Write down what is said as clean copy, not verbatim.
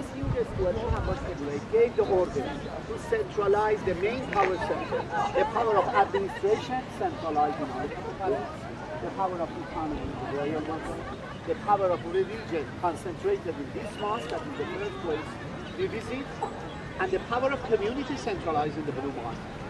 This uses to gave the order to centralize the main power center, the power of administration, centralizing the power of economy, the power of religion, concentrated in this mosque, that is the first place we visit, and the power of community centralized in the Blue Mosque.